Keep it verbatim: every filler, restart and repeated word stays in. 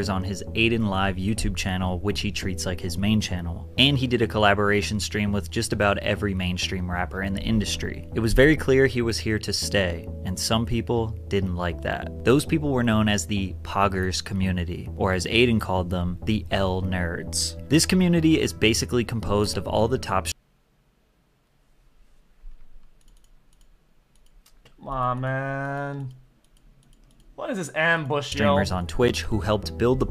rappers on his Aiden Live YouTube channel, which he treats like his main channel. And he did a collaboration stream with just about every mainstream rapper in the industry. It was very clear he was here to stay, and some people didn't like that. Those people were known as the Poggers community, or as Aiden called them, the L Nerds. This community is basically composed of all the top Aw, man. What is this ambush, yo? Streamers on Twitch who helped build the